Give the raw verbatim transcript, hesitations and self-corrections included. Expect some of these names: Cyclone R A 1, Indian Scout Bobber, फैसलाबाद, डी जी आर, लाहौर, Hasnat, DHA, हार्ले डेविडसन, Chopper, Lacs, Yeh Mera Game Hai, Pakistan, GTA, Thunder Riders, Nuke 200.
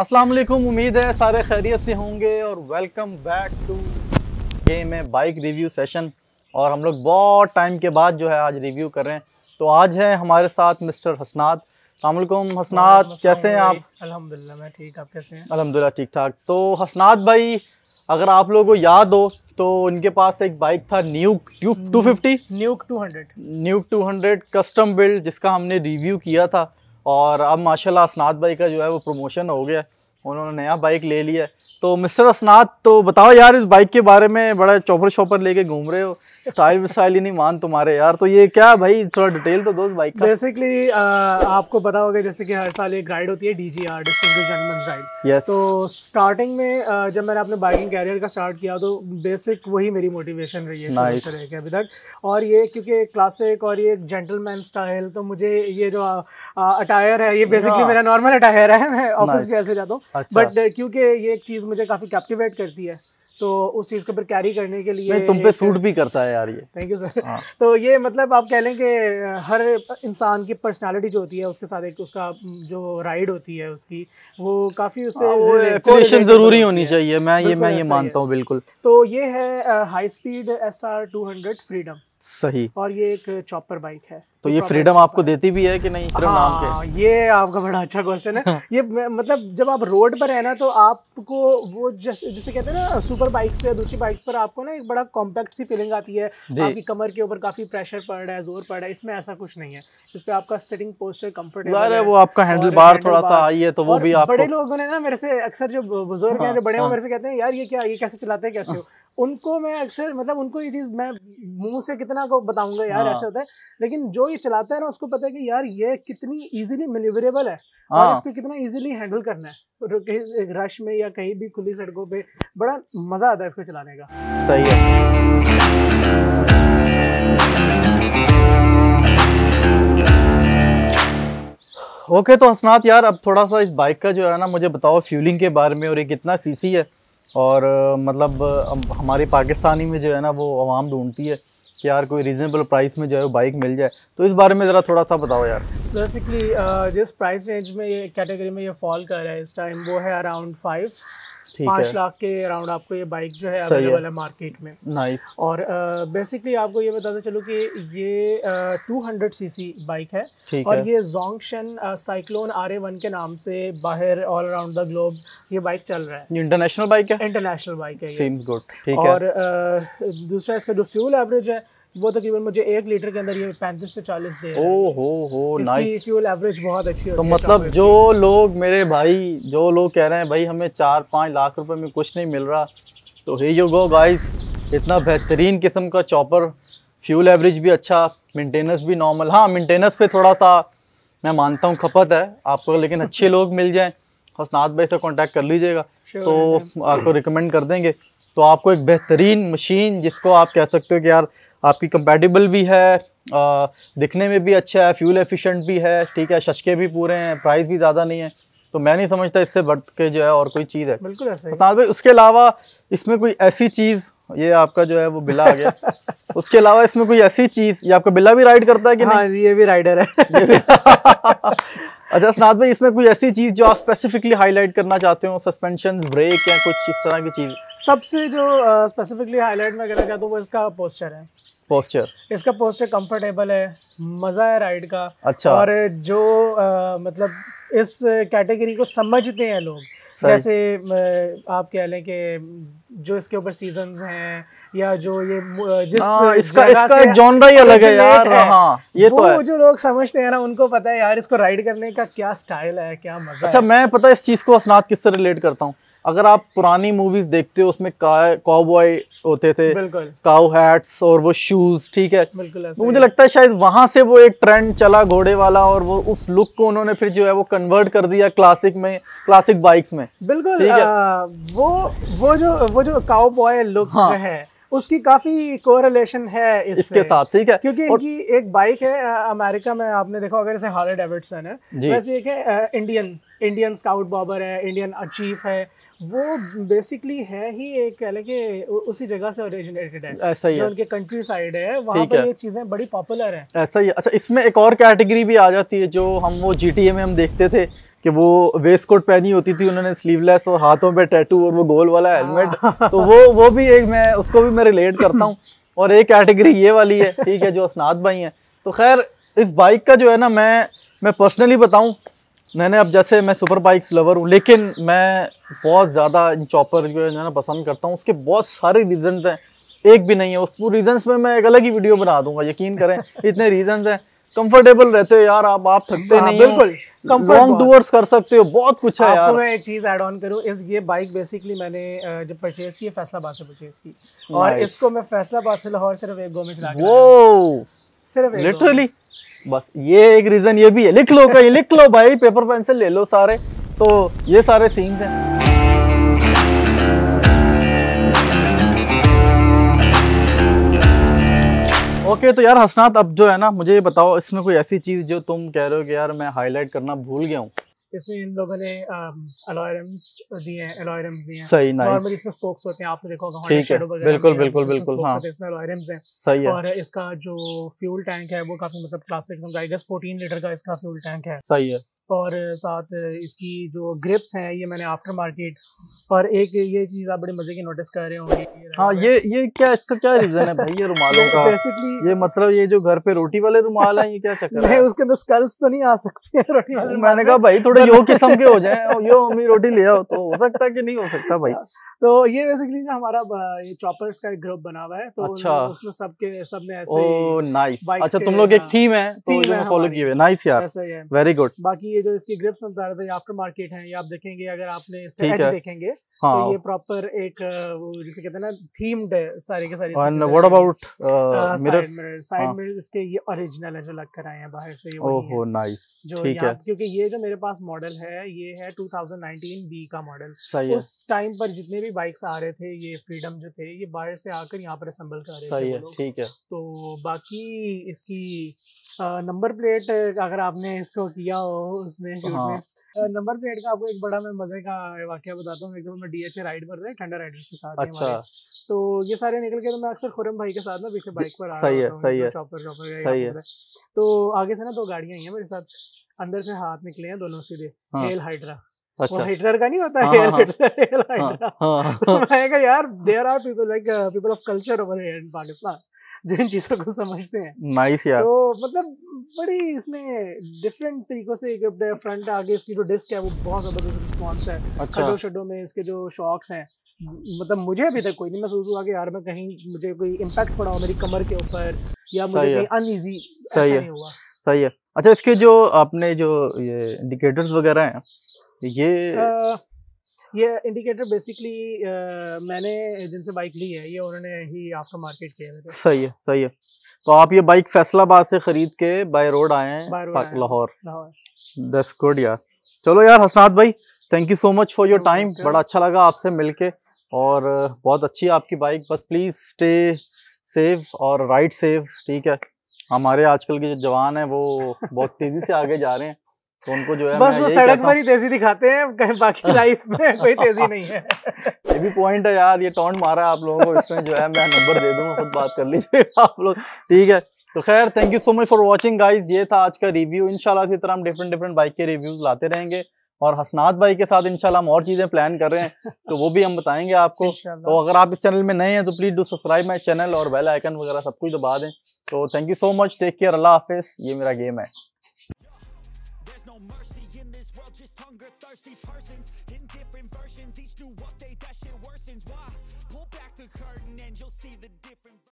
अस्सलाम वालेकुम, उम्मीद है सारे खैरियत से होंगे और वेलकम बैक टू गेम है बाइक रिव्यू सेशन। और हम लोग बहुत टाइम के बाद जो है आज रिव्यू कर रहे हैं, तो आज है हमारे साथ मिस्टर हसनात। अस्सलाम वालेकुम हसनात, कैसे हैं आप? अल्हम्दुलिल्लाह मैं ठीक, आप कैसे हैं? अल्हम्दुलिल्लाह ठीक ठाक। तो हसनात भाई, अगर आप लोगों को याद हो तो उनके पास एक बाइक था nuke two fifty, nuke two hundred, nuke two hundred custom build, जिसका हमने रिव्यू किया था। और अब माशाल्लाह हसनात भाई का जो है वो प्रमोशन हो गया, उन्होंने नया बाइक ले लिया। तो मिस्टर हसनात, तो बताओ यार इस बाइक के बारे में, बड़ा चौपर शॉपर लेके घूम रहे हो, स्टाइल स्टाइल ही नहीं मान तुम्हारे यार, तो ये क्या भाई, थोड़ा डिटेल तो दो इस बाइक का। बेसिकली आपको पता होगा जैसे कि हर साल एक राइड होती है डी जी आर, distinguished gentleman's ride. Yes. तो स्टार्टिंग में आ, जब मैंने अपने बाइकिंग कैरियर का स्टार्ट किया तो बेसिक वही मेरी मोटिवेशन रही है शुरू से लेके अभी तक। और ये क्योंकि क्लासिक और ये जेंटलमैन स्टाइल, तो मुझे ये जो अटायर है ये बेसिकली मेरा नॉर्मल अटायर है, मैं ऑफिस भी ऐसे जाता हूँ। अच्छा। बट क्योंकि ये एक चीज़ मुझे काफ़ी कैप्टिवेट करती है, तो उस चीज़ को फिर कैरी करने के लिए। तुम पे सूट भी करता है यार ये। Thank you sir. हाँ। तो ये मतलब आप कह लें कि हर इंसान की पर्सनालिटी जो होती है उसके साथ एक उसका जो राइड होती है उसकी, वो काफ़ी उससे एफिलिएशन ज़रूरी होनी चाहिए। मैं ये मैं ये मानता हूँ बिल्कुल। तो ये है high speed S R two hundred freedom. सही। और ये एक चॉपर बाइक है। तो ये फ्रीडम आपको देती भी है कि नहीं, सिर्फ नाम के? ये आपका बड़ा अच्छा क्वेश्चन है। ये मतलब जब आप रोड पर है ना, तो आपको वो जैसे जैसे कहते हैं ना सुपर बाइक्स पे, दूसरी बाइक्स पर आपको ना एक बड़ा कॉम्पैक्ट सी फीलिंग आती है, आपकी कमर के ऊपर काफ़ी प्रेशर पड़ रहा है, जोर पड़ रहा है। इसमें ऐसा कुछ नहीं है, जिस पे आपका सिटिंग पोस्चर कंफर्टेबल है, वो आपका हैंडल बार थोड़ा सा हाई है तो वो भी। बड़े लोगों ने ना मेरे से अक्सर, जो बुजुर्ग हैं जो बड़े, वो मेरे से कहते हैं यार ये क्या, ये कैसे चलाते हैं, कैसे हो? उनको मैं अक्सर मतलब उनको ये चीज़ मैं मुंह से कितना को बताऊंगा यार। हाँ। ऐसे होता है, लेकिन जो ये चलाता है ना उसको पता है कि यार ये कितनी इजीली मैन्यूवरेबल है। हाँ। और इसको कितना इजीली हैंडल करना है, एक रश में या कहीं भी खुली सड़कों पे बड़ा मज़ा आता है इसको चलाने का। सही है। ओके, तो हसनात यार अब थोड़ा सा इस बाइक का जो है ना मुझे बताओ फ्यूलिंग के बारे में, और ये कितना सीसी है, और मतलब हमारे पाकिस्तानी में जो है ना वो आवाम ढूंढती है कि यार कोई रीज़नेबल प्राइस में जो है वो बाइक मिल जाए, तो इस बारे में ज़रा थोड़ा सा बताओ यार। बेसिकली जिस प्राइस रेंज में ये कैटेगरी में ये फॉल कर रहा है इस टाइम, वो है अराउंड फाइव पाँच लाख के अराउंड आपको ये बाइक जो है अवेलेबल है मार्केट में। नाइस। और बेसिकली uh, आपको ये बताते चलो कि ये टू हंड्रेड सीसी बाइक है, और है। ये Zongshen cyclone R A one के नाम से बाहर ऑल अराउंड द ग्लोब ये बाइक चल रहा है। इंटरनेशनल बाइक है। इंटरनेशनल बाइक है। Seems good. ठीक है। और uh, दूसरा इसका जो फ्यूल एवरेज है वो तकरीबन मुझे एक लीटर के अंदर ये पैंतीस से चालीस दे रहा है। ओ हो हो, नाइस। फ्यूल एवरेज बहुत अच्छी है। तो मतलब जो लोग मेरे भाई, जो लोग कह रहे हैं भाई हमें चार पाँच लाख रुपए में कुछ नहीं मिल रहा, तो हे यू गो गाइस, इतना बेहतरीन किस्म का चॉपर, फ्यूल एवरेज भी अच्छा, मेंटेनेंस भी नॉर्मल। हाँ, मेंटेनेंस पे थोड़ा सा मैं मानता हूँ खपत है आपको, लेकिन अच्छे लोग मिल जाएँ, हसनात भाई से कॉन्टैक्ट कर लीजिएगा तो आपको रिकमेंड कर देंगे। तो आपको एक बेहतरीन मशीन, जिसको आप कह सकते हो कि यार आपकी कंपैटिबल भी है, आ, दिखने में भी अच्छा है, फ्यूल एफिशिएंट भी है, ठीक है, शशके भी पूरे हैं, प्राइस भी ज़्यादा नहीं है, तो मैं नहीं समझता इससे बढ़ के जो है और कोई चीज़ है। बिल्कुल ऐसा ही है। उसके अलावा इसमें कोई ऐसी चीज़, ये आपका जो है वो बिला आ गया उसके अलावा इसमें कोई ऐसी चीज़, ये आपका बिला भी राइड करता है कि? हाँ, नहीं, ये भी राइडर है। अच्छा हसनात भाई, इसमें कोई ऐसी चीज़ जो आप स्पेसिफिकली हाईलाइट करना चाहते हो, सस्पेंशन, ब्रेक या कुछ इस तरह की चीज़? सबसे जो स्पेसिफिकली हाईलाइट में करना चाहता हूँ वो इसका पोस्चर है। पोस्चर, इसका पोस्चर कंफर्टेबल है, मज़ा है राइड का। अच्छा। और जो आ, मतलब इस कैटेगरी को समझते हैं लोग, जैसे आप कह लें कि जो इसके ऊपर सीजन्स हैं या जो ये जिस आ, इसका इसका एक जॉनरा ही अलग है यार। हाँ, ये वो तो है। जो लोग समझते हैं ना उनको पता है यार इसको राइड करने का क्या स्टाइल है, क्या मज़ा। अच्छा, मैं पता इस चीज़ को हसनात किससे रिलेट करता हूँ, अगर आप पुरानी मूवीज देखते हो उसमें काउबॉय होते थे, काउ हैट्स और वो शूज, ठीक है, तो मुझे लगता है शायद वहां से वो एक ट्रेंड चला घोड़े वाला, और वो उस लुक को उन्होंने फिर जो है वो कन्वर्ट कर दिया क्लासिक में, क्लासिक बाइक्स में। बिल्कुल। आ, वो वो जो वो जो काउबॉय लुक हाँ। है उसकी काफी कोरिलेशन है इस इसके साथ, ठीक है, क्योंकि इनकी एक बाइक है अमेरिका में, आपने देखा होगा जैसे हार्ले डेविडसन है, वैसे एक है इंडियन इंडियन स्काउट बॉबर है, इंडियन चीफ है, वो बेसिकली है ही एक कह लें कि उसी जगह से ओरिजिनेटेड है, ऐसा ही है। जो उनके कंट्री साइड है वहाँ पर ये चीज़ें बड़ी पॉपुलर हैं, ऐसा ही है। अच्छा, इसमें एक और कैटेगरी भी आ जाती है जो हम वो जी टी ए में हम देखते थे कि वो वेस्ट कोट पहनी होती थी उन्होंने, स्लीवलेस और हाथों पे टैटू और वो गोल वाला हेलमेट, तो वो वो भी एक मैं उसको भी मैं रिलेट करता हूँ। और एक कैटेगरी ये वाली है, ठीक है, जो हसनात भाई हैं। तो खैर इस बाइक का जो है ना, मैं मैं पर्सनली बताऊँ, मैंने अब जैसे मैं सुपर बाइक्स लवर हूँ, लेकिन मैं बहुत ज़्यादा इन चॉपर जो है ना पसंद करता हूँ। उसके बहुत सारे रीजंस हैं, एक भी नहीं है। उस रीजंस में मैं एक अलग ही वीडियो बना दूंगा, यकीन करें, इतने रीजंस हैं। कंफर्टेबल रहते हो यार आप आप थकते नहीं, बिल्कुल लॉन्ग टूर्स कर सकते हो, बहुत कुछ है यार। आपको मैं एक चीज़ ऐड ऑन करूँ, इस ये बाइक बेसिकली मैंने जब परचेज़ की, फैसलाबाद से परचेज की, और इसको मैं फैसलाबाद से लाहौर सिर्फ एक गो में चला गया, वो सिर्फ लिटरली बस। ये एक रीज़न ये भी है, लिख लो कहीं, लिख लो भाई, पेपर पेंसिल ले लो सारे। तो ये सारे सीन्स हैं। ओके okay, तो यार हसनात, अब जो है ना मुझे ये बताओ, इसमें कोई ऐसी चीज़ जो तुम कह रहे हो कि यार मैं हाईलाइट करना भूल गया हूँ? इसमें इन लोगों ने अलॉय रिम्स दिए हैं, अलॉय रिम्स दिए हैं, सही नाइस। नॉर्मली इसमें स्पोक्स होते हैं, आपने देखा होगा, ठीक है, बिल्कुल बिल्कुल बिल्कुल, हाँ इसमें अलॉय रिम्स हैं, सही है। और इसका जो फ्यूल टैंक है वो काफी मतलब classic, I guess fourteen litre का इसका फ्यूल टैंक है, सही है। और साथ इसकी जो ग्रिप्स हैं ये मैंने आफ्टर मार्केट, और एक ये चीज़ आप बड़े मज़े की नोटिस कर रहे होंगे, हाँ ये ये क्या, इसका क्या रीज़न है भाई ये रुमालों का? बेसिकली ये मतलब ये जो घर पे रोटी वाले रुमाल हैं, ये क्या चक्कर है? उसके अंदर स्कल्स तो नहीं आ सकते रोटी वाले? मैंने कहा भाई थोड़े यो किस्म के हो जाए, यो मम्मी रोटी ले आओ, तो हो सकता है कि नहीं हो सकता भाई। तो ये बेसिकली जो हमारा ये चॉपर्स का एक ग्रुप बना हुआ है, तो अच्छा, उसमें सबके सब ने ऐसे, ओह नाइस, अच्छा तुम लोग एक थीम है, तो जो फॉलो किए हुए, नाइस यार, वेरी गुड। बाकी ये जो इसकी ग्रिप्स में बता रहे थे, ये आफ्टर मार्केट है, ये आप देखेंगे अगर आपने इसका एज देखेंगे, हाँ, तो ये प्रॉपर एक वो जिसे कहते हैं ना थीम्ड है सारे के सारे। And what about mirrors? Side mirrors इसके ये ओरिजिनल है जो लग कर आए हैं बाहर से, ओह नाइस, ठीक है। क्योंकि ये जो मेरे पास मॉडल है ये है टू थाउजेंड नाइनटीन बी का मॉडल, उस टाइम पर जितने बाइक्स आ रहे थे ये फ्रीडम जो थे ये बाहर से आकर यहाँ पर असेंबल कर रहे थे, ठीक है। तो बाकी इसकी नंबर प्लेट अगर आपने इसको किया हो उसमें, हाँ, नंबर प्लेट का आपको एक बड़ा मैं मजे का वाकया बताता हूँ। एक दफा मैं डीएचए राइड पर रहे थंडर राइडर्स के साथ, अच्छा, तो ये सारे निकल के, तो मैं अक्सर खुरम भाई के साथ ना पीछे बाइक पर आ रहा हूँ, चॉपर चॉपर, तो आगे से ना दो गाड़ियाँ आई हैं मेरे साथ, अंदर से हाथ निकले हैं दोनों सीधे, हेल हाइड्रा, अच्छा, वो हिटलर का नहीं होता, हेल हिटलर। यार there are people like people of culture over here in Pakistan जो इन चीजों को समझते हैं, नाइस यार। तो मतलब बड़ी इसमें डिफरेंट तरीकों से इक्विप्ड है, फ्रंट आगे इसकी जो डिस्क है वो बहुत जबरदस्त रिस्पॉन्स है, अच्छा, शडो शडो में इसके जो शॉक्स हैं, मतलब मुझे अभी तक कोई नहीं महसूस हुआ कि यार मैं कहीं मुझे कोई इम्पैक्ट पड़ा हो मेरी कमर के ऊपर, या मुझे कहीं अनईजी ऐसा नहीं हुआ, सही है। अच्छा इसके जो आपने जो ये इंडिकेटर्स वगैरह हैं ये uh, ये इंडिकेटर बेसिकली uh, मैंने जिनसे बाइक ली है ये उन्होंने ही आफ्टर मार्केट किया है, सही है सही है। तो आप ये बाइक फैसलाबाद से खरीद के बाय रोड आए हैं लाहौर, दैट्स गुड यार। चलो यार हसनात भाई, thank you so much for your time, बड़ा अच्छा लगा आपसे मिलके, और बहुत अच्छी आपकी बाइक। बस प्लीज़ स्टे सेफ और राइड सेफ, ठीक है। हमारे आजकल के जो जवान हैं वो बहुत तेज़ी से आगे जा रहे हैं, तो उनको जो है बस वो सड़क पर ही तेजी दिखाते हैं, कहीं बाकी लाइफ में कोई तेजी नहीं है। ये भी पॉइंट है यार, ये टॉन्ट मारा आप लोगों को, इसमें जो है मैं नंबर दे दूंगा, खुद बात कर लीजिएगा आप लोग, ठीक है। तो खैर thank you so much for watching guys, ये था आज का रिव्यू। इंशाल्लाह इसी तरह हम डिफरेंट डिफरेंट बाइक के रिव्यूज लाते रहेंगे, और हसनात भाई के साथ इंशाल्लाह हम और चीज़ें प्लान कर रहे हैं, तो वो भी हम बताएंगे आपको। तो अगर आप इस चैनल में नए हैं तो please do subscribe my channel, और बेल आइकन वगैरह सब कुछ दबा दें। तो thank you so much, take care, अल्लाह हाफिज़, ये मेरा गेम है। Just hunger-thirsty persons in different versions. Each new update, that shit worsens. Why? Pull back the curtain and you'll see the different...